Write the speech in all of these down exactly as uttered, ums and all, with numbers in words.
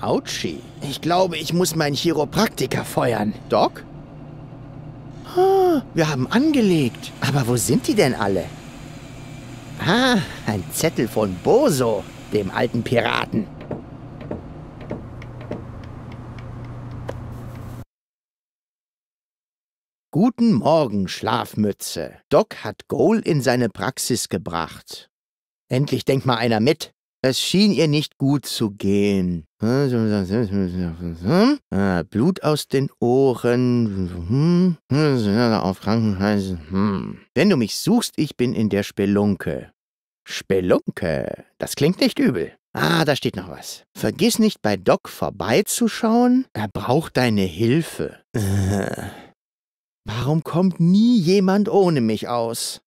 Autschi. Ich glaube, ich muss meinen Chiropraktiker feuern. Doc? Wir haben angelegt. Aber wo sind die denn alle? Ah, ein Zettel von Bozo, dem alten Piraten. Guten Morgen, Schlafmütze. Doc hat Goal in seine Praxis gebracht. Endlich denkt mal einer mit. Es schien ihr nicht gut zu gehen. Blut aus den Ohren. Auf Krankenhäuser. Wenn du mich suchst, ich bin in der Spelunke. Spelunke, das klingt nicht übel. Ah, da steht noch was. Vergiss nicht, bei Doc vorbeizuschauen. Er braucht deine Hilfe. Warum kommt nie jemand ohne mich aus?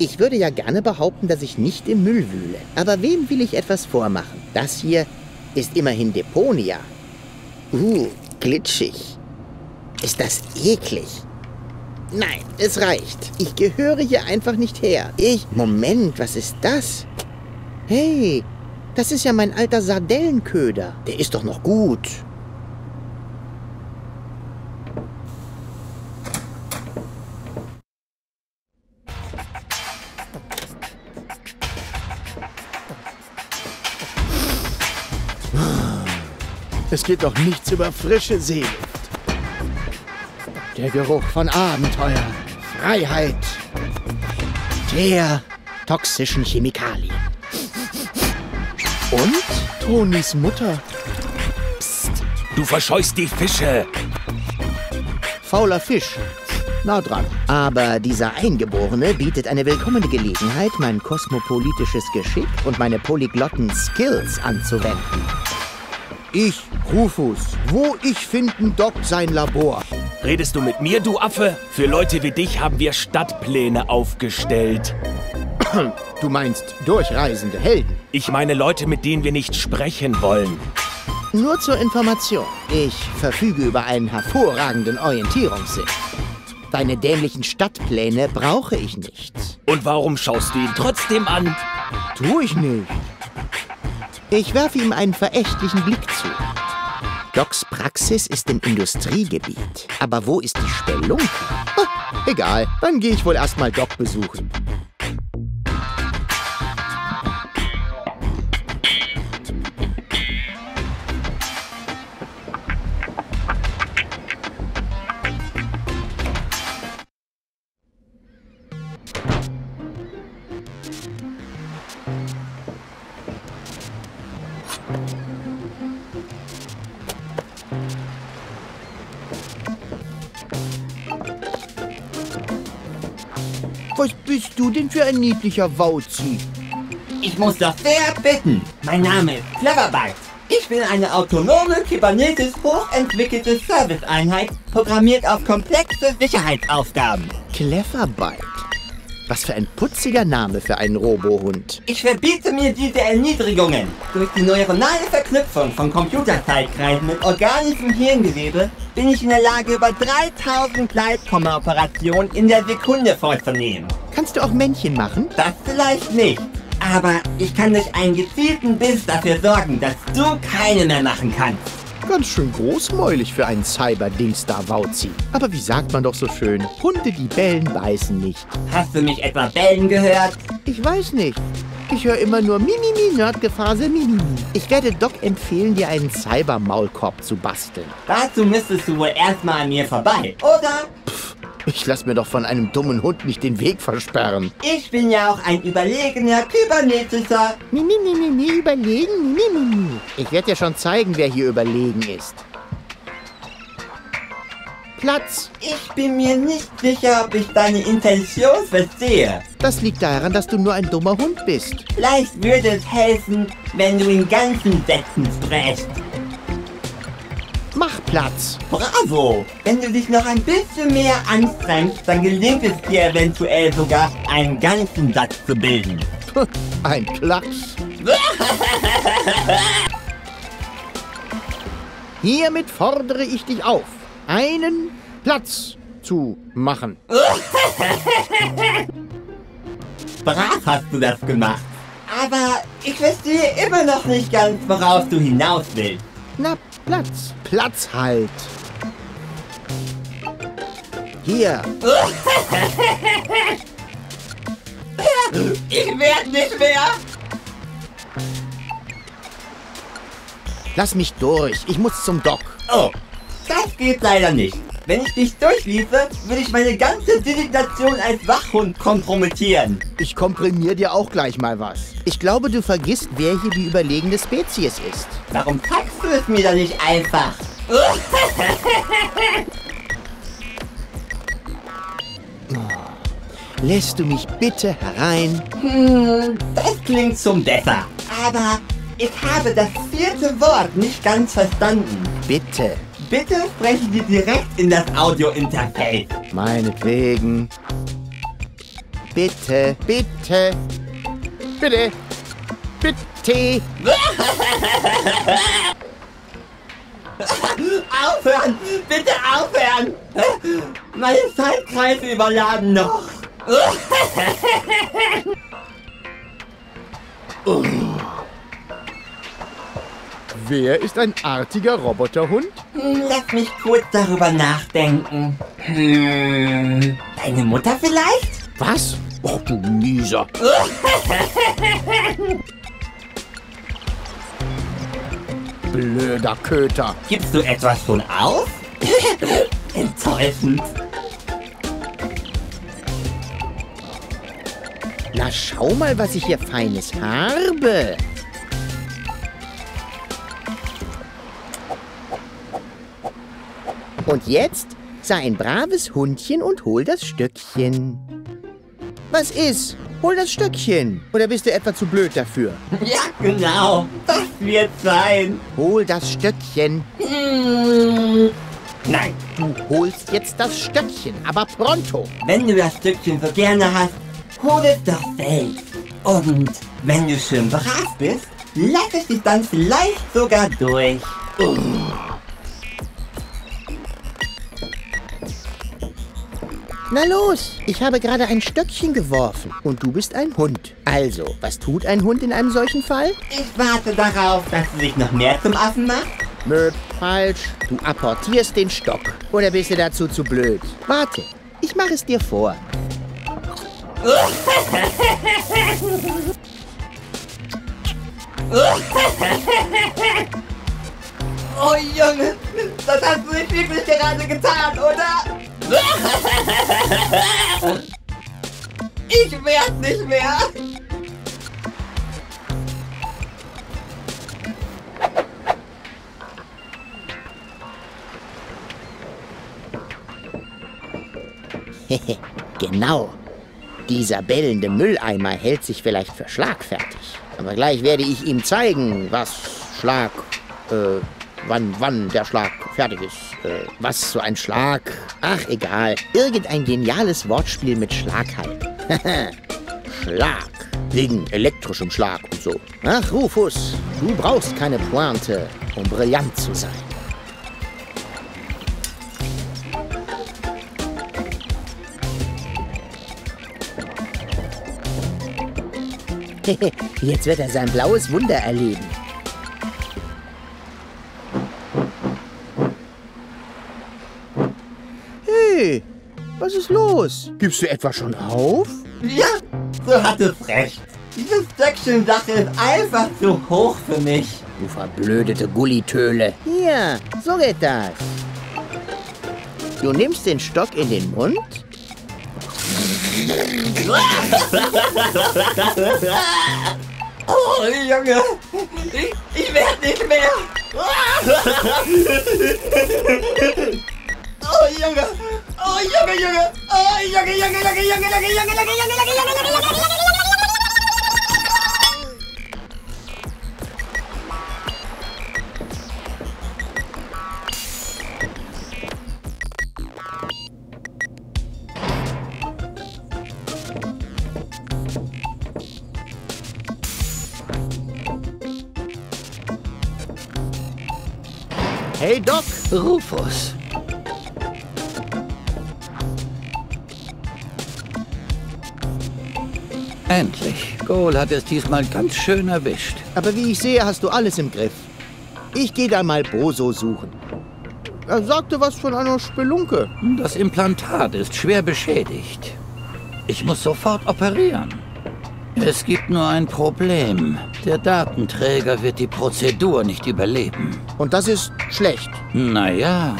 Ich würde ja gerne behaupten, dass ich nicht im Müll wühle. Aber wem will ich etwas vormachen? Das hier ist immerhin Deponia. Uh, glitschig. Ist das eklig? Nein, es reicht. Ich gehöre hier einfach nicht her. Ich... Moment, was ist das? Hey, das ist ja mein alter Sardellenköder. Der ist doch noch gut. Es geht doch nichts über frische Seeluft. Der Geruch von Abenteuer, Freiheit, der toxischen Chemikalien. Und Tonis Mutter. Psst, du verscheust die Fische. Fauler Fisch. Na dran. Aber dieser Eingeborene bietet eine willkommene Gelegenheit, mein kosmopolitisches Geschick und meine polyglotten Skills anzuwenden. Ich, Rufus, wo ich finden Doc sein Labor? Redest du mit mir, du Affe? Für Leute wie dich haben wir Stadtpläne aufgestellt. Du meinst durchreisende Helden? Ich meine Leute, mit denen wir nicht sprechen wollen. Nur zur Information. Ich verfüge über einen hervorragenden Orientierungssinn. Deine dämlichen Stadtpläne brauche ich nicht. Und warum schaust du ihn trotzdem an? Tu ich nicht. Ich werfe ihm einen verächtlichen Blick zu. Docs Praxis ist im Industriegebiet. Aber wo ist die Spelunke? Ah, egal, dann gehe ich wohl erstmal Doc besuchen. Was bist du denn für ein niedlicher Wauzi? Ich muss doch sehr bitten. Mein Name ist Cleverbyte. Ich bin eine autonome, kybernetisch hochentwickelte Serviceeinheit, programmiert auf komplexe Sicherheitsaufgaben. Cleverbyte? Was für ein putziger Name für einen Robohund. Ich verbiete mir diese Erniedrigungen. Durch die neuronale Verknüpfung von Computerzeitkreisen mit organischem Hirngewebe bin ich in der Lage, über dreitausend Gleitkomma-Operationen in der Sekunde vorzunehmen. Kannst du auch Männchen machen? Das vielleicht nicht. Aber ich kann durch einen gezielten Biss dafür sorgen, dass du keine mehr machen kannst. Ganz schön großmäulig für einen Cyber-Dingstar-Wauzi. Aber wie sagt man doch so schön, Hunde, die bellen, beißen nicht. Hast du mich etwa bellen gehört? Ich weiß nicht. Ich höre immer nur Mimimi, Nerdgefase, Mimimi. Ich werde Doc empfehlen, dir einen Cyber-Maulkorb zu basteln. Dazu müsstest du wohl erstmal an mir vorbei, oder? Pff, ich lass mir doch von einem dummen Hund nicht den Weg versperren. Ich bin ja auch ein überlegener kybernetischer. Mimi, Mimi, Mimi, überlegen, Mimi, Mimi. Ich werde dir schon zeigen, wer hier überlegen ist. Platz. Ich bin mir nicht sicher, ob ich deine Intention verstehe. Das liegt daran, dass du nur ein dummer Hund bist. Vielleicht würde es helfen, wenn du in ganzen Sätzen sprichst. Mach Platz. Bravo. Wenn du dich noch ein bisschen mehr anstrengst, dann gelingt es dir eventuell sogar, einen ganzen Satz zu bilden. Ein Klatsch. Hiermit fordere ich dich auf. einen Platz zu machen. Brav hast du das gemacht. Aber ich verstehe immer noch nicht ganz, worauf du hinaus willst. Na, Platz. Platz halt. Hier. Ich werde nicht mehr. Lass mich durch. Ich muss zum Doc. Oh, das geht leider nicht. Wenn ich dich durchliefe, würde ich meine ganze Designation als Wachhund kompromittieren. Ich komprimiere dir auch gleich mal was. Ich glaube, du vergisst, wer hier die überlegene Spezies ist. Warum packst du es mir da nicht einfach? Lässt du mich bitte herein? Hm, das klingt zum Besser. Aber ich habe das vierte Wort nicht ganz verstanden. Bitte. Bitte sprechen Sie direkt in das Audio-Interface. Meinetwegen. Bitte, bitte, bitte, bitte. Aufhören, bitte aufhören. Meine Zeitkreise überladen noch. uh. Wer ist ein artiger Roboterhund? Lass mich kurz darüber nachdenken. Hm, deine Mutter vielleicht? Was? Oh, du Nieser. Blöder Köter. Gibst du etwas schon auf? Enttäuschend. Na, schau mal, was ich hier Feines habe. Und jetzt sei ein braves Hundchen und hol das Stöckchen. Was ist? Hol das Stöckchen. Oder bist du etwa zu blöd dafür? Ja, genau. Das wird sein. Hol das Stöckchen. Hm. Nein. Du holst jetzt das Stöckchen, aber pronto. Wenn du das Stöckchen so gerne hast, hol es doch selbst. Und wenn du schön brav bist, lass es dich dann vielleicht sogar durch. Uff. Na los, ich habe gerade ein Stöckchen geworfen und du bist ein Hund. Also, was tut ein Hund in einem solchen Fall? Ich warte darauf, dass du dich noch mehr zum Affen machst. Nö, falsch. Du apportierst den Stock. Oder bist du dazu zu blöd? Warte, ich mache es dir vor. Oh Junge, das hast du nicht wirklich gerade getan, oder? Ich werd nicht mehr. Genau. Dieser bellende Mülleimer hält sich vielleicht für schlagfertig. Aber gleich werde ich ihm zeigen, was Schlag... Äh, wann, wann der Schlag fertig ist. Äh, was so ein Schlag... Ach, egal. Irgendein geniales Wortspiel mit Schlag halt. Schlag. Wegen elektrischem Schlag und so. Ach, Rufus, du brauchst keine Pointe, um brillant zu sein. Jetzt wird er sein blaues Wunder erleben. Hey, was ist los? Gibst du etwa schon auf? Ja, du hattest recht. Diese Stöckchen-Sache ist einfach zu hoch für mich. Du verblödete Gullitöle. Hier, so geht das. Du nimmst den Stock in den Mund. Oh, Junge! Ich, ich werde nicht mehr! Oh, Junge! Oh, Junge, Junge! Oh, Junge, Junge, Junge, Junge, Junge, Junge, Junge, Junge, Junge, Junge, Junge, Junge, Junge, Junge! Hey Doc! Rufus! Endlich. Goal hat es diesmal ganz schön erwischt. Aber wie ich sehe, hast du alles im Griff. Ich gehe da mal Bozo suchen. Er sagte was von einer Spelunke. Das Implantat ist schwer beschädigt. Ich muss sofort operieren. Es gibt nur ein Problem. Der Datenträger wird die Prozedur nicht überleben. Und das ist schlecht. Naja,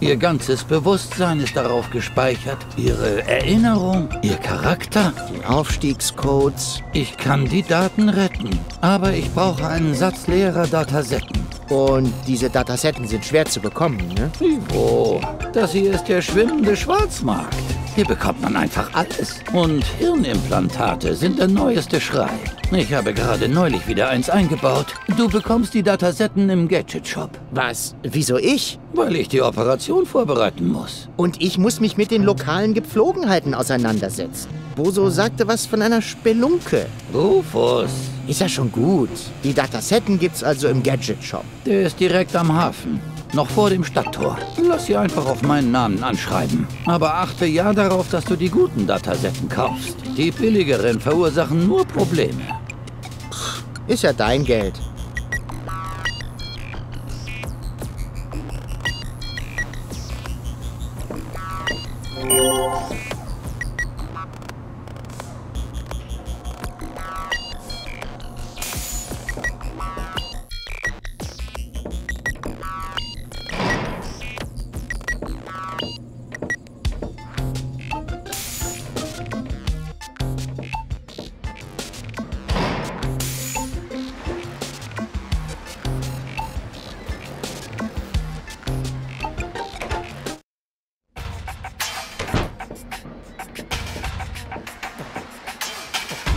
ihr ganzes Bewusstsein ist darauf gespeichert. Ihre Erinnerung, ihr Charakter. Die Aufstiegscodes. Ich kann die Daten retten, aber ich brauche einen Satz leerer Datasetten. Und diese Datasetten sind schwer zu bekommen, ne? Ivo, das hier ist der schwimmende Schwarzmarkt. Hier bekommt man einfach alles. Und Hirnimplantate sind der neueste Schrei. Ich habe gerade neulich wieder eins eingebaut. Du bekommst die Datasetten im Gadget-Shop. Was? Wieso ich? Weil ich die Operation vorbereiten muss. Und ich muss mich mit den lokalen Gepflogenheiten auseinandersetzen. Bozo sagte was von einer Spelunke. Rufus. Ist ja schon gut. Die Datasetten gibt's also im Gadget-Shop. Der ist direkt am Hafen. Noch vor dem Stadttor. Lass sie einfach auf meinen Namen anschreiben. Aber achte ja darauf, dass du die guten Datasetten kaufst. Die billigeren verursachen nur Probleme. Ist ja dein Geld.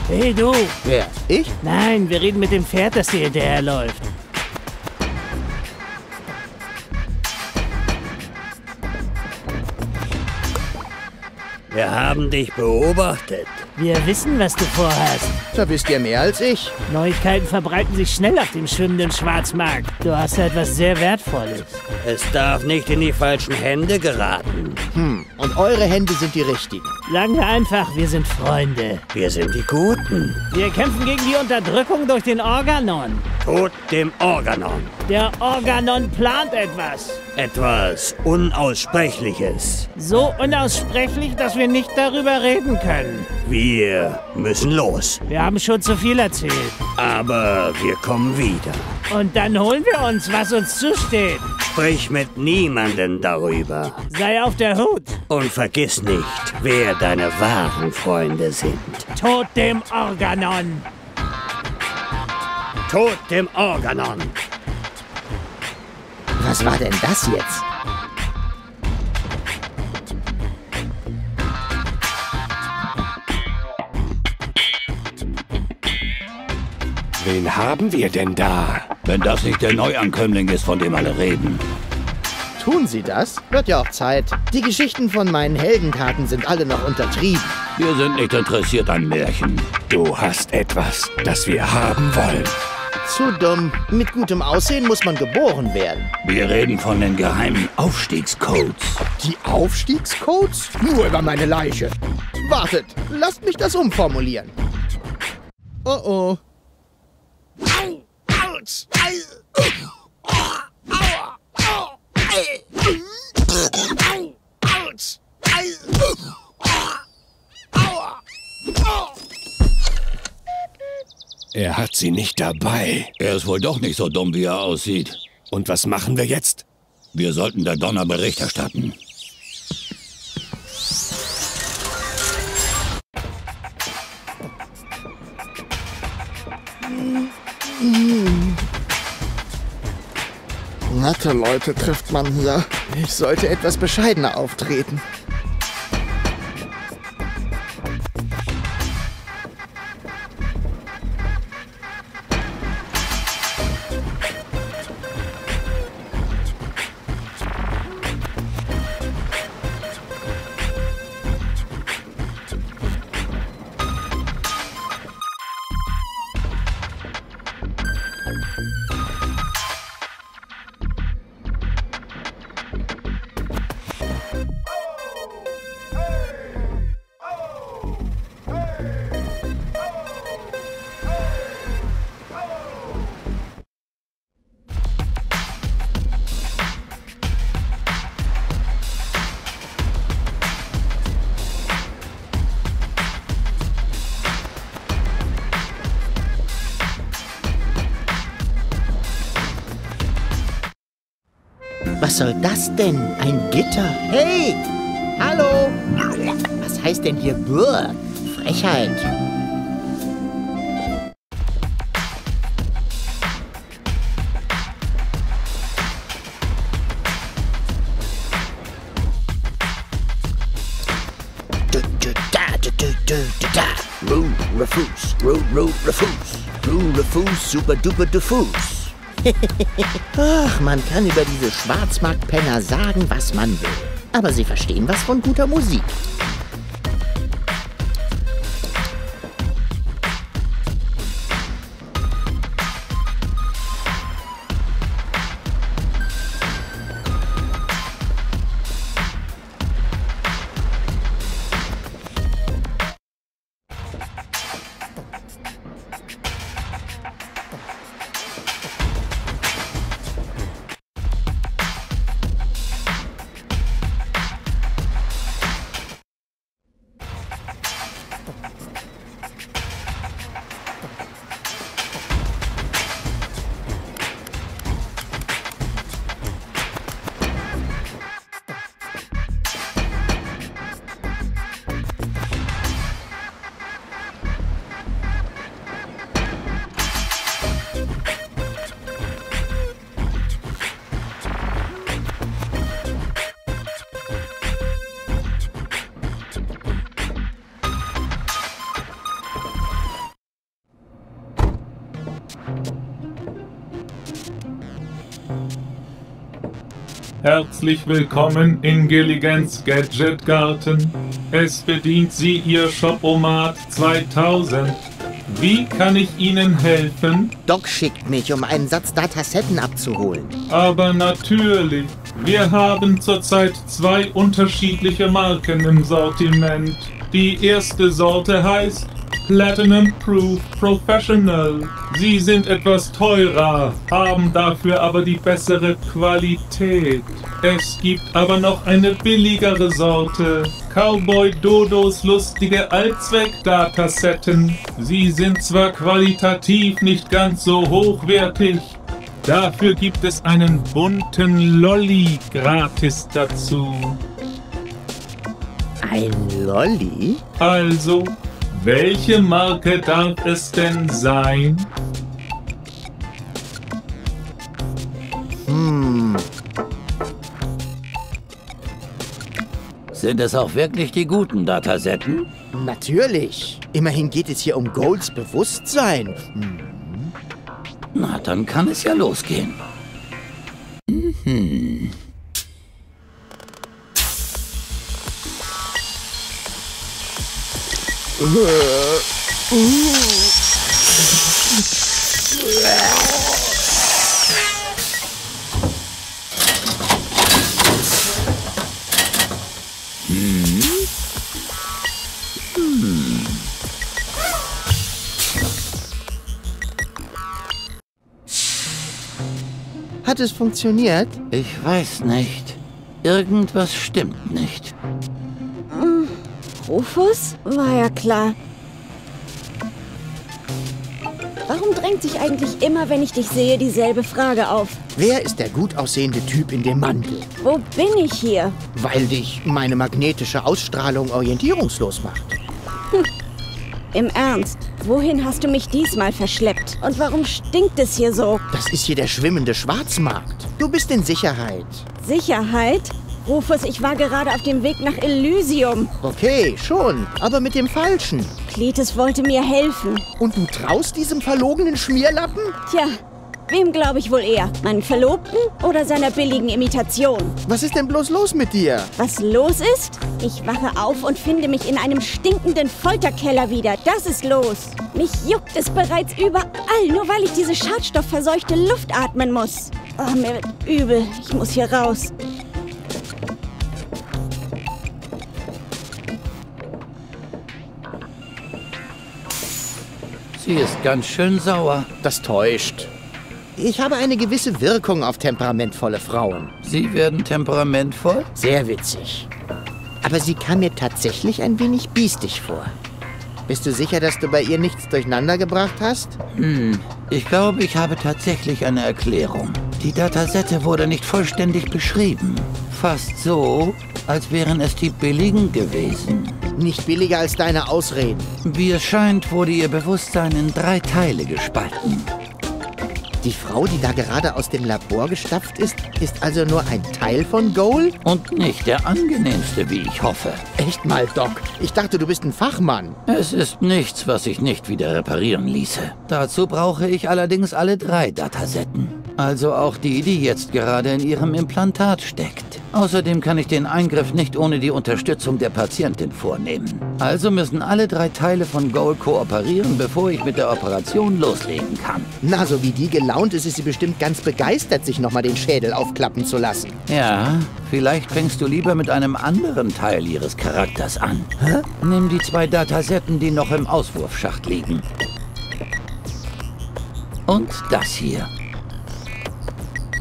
Hey du! Wer? Ich? Nein, wir reden mit dem Pferd, das dir hinterherläuft. Wir haben dich beobachtet. Wir wissen, was du vorhast. Da wisst ihr mehr als ich. Neuigkeiten verbreiten sich schnell auf dem schwimmenden Schwarzmarkt. Du hast ja etwas sehr Wertvolles. Es darf nicht in die falschen Hände geraten. Hm, und eure Hände sind die richtigen. Sagen wir einfach, wir sind Freunde. Wir sind die Guten. Wir kämpfen gegen die Unterdrückung durch den Organon. Tod dem Organon. Der Organon plant etwas. Etwas Unaussprechliches. So unaussprechlich, dass wir nicht darüber reden können. Wir müssen los. Wir haben schon zu viel erzählt. Aber wir kommen wieder. Und dann holen wir uns, was uns zusteht. Sprich mit niemandem darüber. Sei auf der Hut. Und vergiss nicht, wer deine wahren Freunde sind. Tod dem Organon. Tod dem Organon. Was war denn das jetzt? Wen haben wir denn da? Wenn das nicht der Neuankömmling ist, von dem alle reden. Tun Sie das? Wird ja auch Zeit. Die Geschichten von meinen Heldentaten sind alle noch untertrieben. Wir sind nicht interessiert an Märchen. Du hast etwas, das wir haben wollen. Zu dumm. Mit gutem Aussehen muss man geboren werden. Wir reden von den geheimen Aufstiegscodes. Die Aufstiegscodes? Nur über meine Leiche. Wartet, lasst mich das umformulieren. Oh oh. Au, autsch, ei, aua, aua, aua, ei, au, autsch, ei, aua, aua. Er hat sie nicht dabei. Er ist wohl doch nicht so dumm, wie er aussieht. Und was machen wir jetzt? Wir sollten der Donner Bericht erstatten. Nette Leute trifft man hier. Ich sollte etwas bescheidener auftreten. Was soll das denn? Ein Gitter? Hey! Hallo! Was heißt denn hier Burr? Frechheit! Ruh, Rufus, Ruh, Ruh, Rufus, Ruh, Rufus, super duper Dufus. Ach, man kann über diese Schwarzmarktpenner sagen, was man will. Aber sie verstehen was von guter Musik. Herzlich willkommen in Gilligan's Gadgetgarten. Es bedient Sie Ihr Shop-O-Mat zweitausend. Wie kann ich Ihnen helfen? Doc schickt mich, um einen Satz Datasetten abzuholen. Aber natürlich. Wir haben zurzeit zwei unterschiedliche Marken im Sortiment. Die erste Sorte heißt Platinum Proof Professional. Sie sind etwas teurer, haben dafür aber die bessere Qualität. Es gibt aber noch eine billigere Sorte, Cowboy Dodos lustige Allzweck-Datasetten. Sie sind zwar qualitativ nicht ganz so hochwertig, dafür gibt es einen bunten Lolli gratis dazu. Ein Lolli? Also... welche Marke darf es denn sein? Hm. Sind es auch wirklich die guten Datasetten? Natürlich. Immerhin geht es hier um Goals Bewusstsein. Hm. Na, dann kann es ja losgehen. Mhm. Hm? Hm. Hat es funktioniert? Ich weiß nicht. Irgendwas stimmt nicht. Rufus? War ja klar. Warum drängt sich eigentlich immer, wenn ich dich sehe, dieselbe Frage auf? Wer ist der gut aussehende Typ in dem Mantel? Wo bin ich hier? Weil dich meine magnetische Ausstrahlung orientierungslos macht. Hm. Im Ernst, wohin hast du mich diesmal verschleppt? Und warum stinkt es hier so? Das ist hier der schwimmende Schwarzmarkt. Du bist in Sicherheit. Sicherheit? Rufus, ich war gerade auf dem Weg nach Elysium. Okay, schon, aber mit dem Falschen. Cletus wollte mir helfen. Und du traust diesem verlogenen Schmierlappen? Tja, wem glaube ich wohl eher? Meinen Verlobten oder seiner billigen Imitation? Was ist denn bloß los mit dir? Was los ist? Ich wache auf und finde mich in einem stinkenden Folterkeller wieder. Das ist los. Mich juckt es bereits überall, nur weil ich diese schadstoffverseuchte Luft atmen muss. Oh, mir wird übel. Ich muss hier raus. Sie ist ganz schön sauer. Das täuscht. Ich habe eine gewisse Wirkung auf temperamentvolle Frauen. Sie werden temperamentvoll? Sehr witzig. Aber sie kam mir tatsächlich ein wenig biestig vor. Bist du sicher, dass du bei ihr nichts durcheinander gebracht hast? Hm, ich glaube, ich habe tatsächlich eine Erklärung. Die Datasette wurde nicht vollständig beschrieben. Fast so, als wären es die billigen gewesen. Nicht billiger als deine Ausreden. Wie es scheint, wurde ihr Bewusstsein in drei Teile gespalten. Die Frau, die da gerade aus dem Labor gestapft ist, ist also nur ein Teil von Goal? Und nicht der angenehmste, wie ich hoffe. Echt mal, Doc. Ich dachte, du bist ein Fachmann. Es ist nichts, was ich nicht wieder reparieren ließe. Dazu brauche ich allerdings alle drei Datasetten. Also auch die, die jetzt gerade in ihrem Implantat steckt. Außerdem kann ich den Eingriff nicht ohne die Unterstützung der Patientin vornehmen. Also müssen alle drei Teile von Goal kooperieren, bevor ich mit der Operation loslegen kann. Na, so wie die gelaunt ist, ist sie bestimmt ganz begeistert, sich nochmal den Schädel aufklappen zu lassen. Ja, vielleicht fängst du lieber mit einem anderen Teil ihres Charakters an. Hä? Nimm die zwei Datasetten, die noch im Auswurfschacht liegen. Und das hier.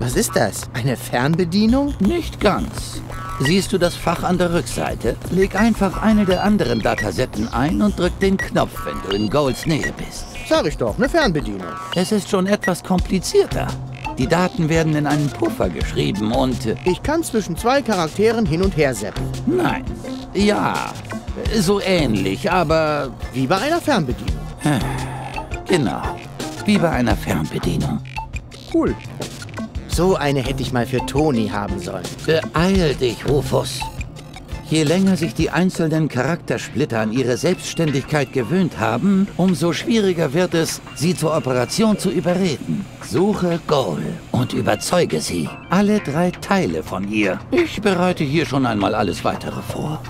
Was ist das? Eine Fernbedienung? Nicht ganz. Siehst du das Fach an der Rückseite? Leg einfach eine der anderen Datasetten ein und drück den Knopf, wenn du in Goals Nähe bist. Sag ich doch, eine Fernbedienung. Es ist schon etwas komplizierter. Die Daten werden in einen Puffer geschrieben und... Ich kann zwischen zwei Charakteren hin und her zappen. Nein. Ja, so ähnlich, aber... Wie bei einer Fernbedienung. Genau, wie bei einer Fernbedienung. Cool. So eine hätte ich mal für Toni haben sollen. Beeil dich, Rufus. Je länger sich die einzelnen Charaktersplitter an ihre Selbstständigkeit gewöhnt haben, umso schwieriger wird es, sie zur Operation zu überreden. Suche Goal und überzeuge sie. Alle drei Teile von ihr. Ich bereite hier schon einmal alles Weitere vor.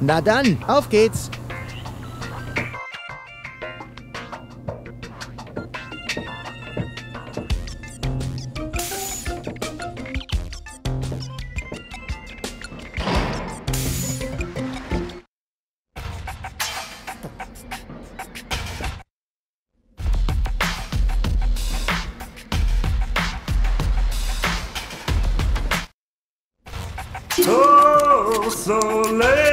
Na dann, auf geht's. So late.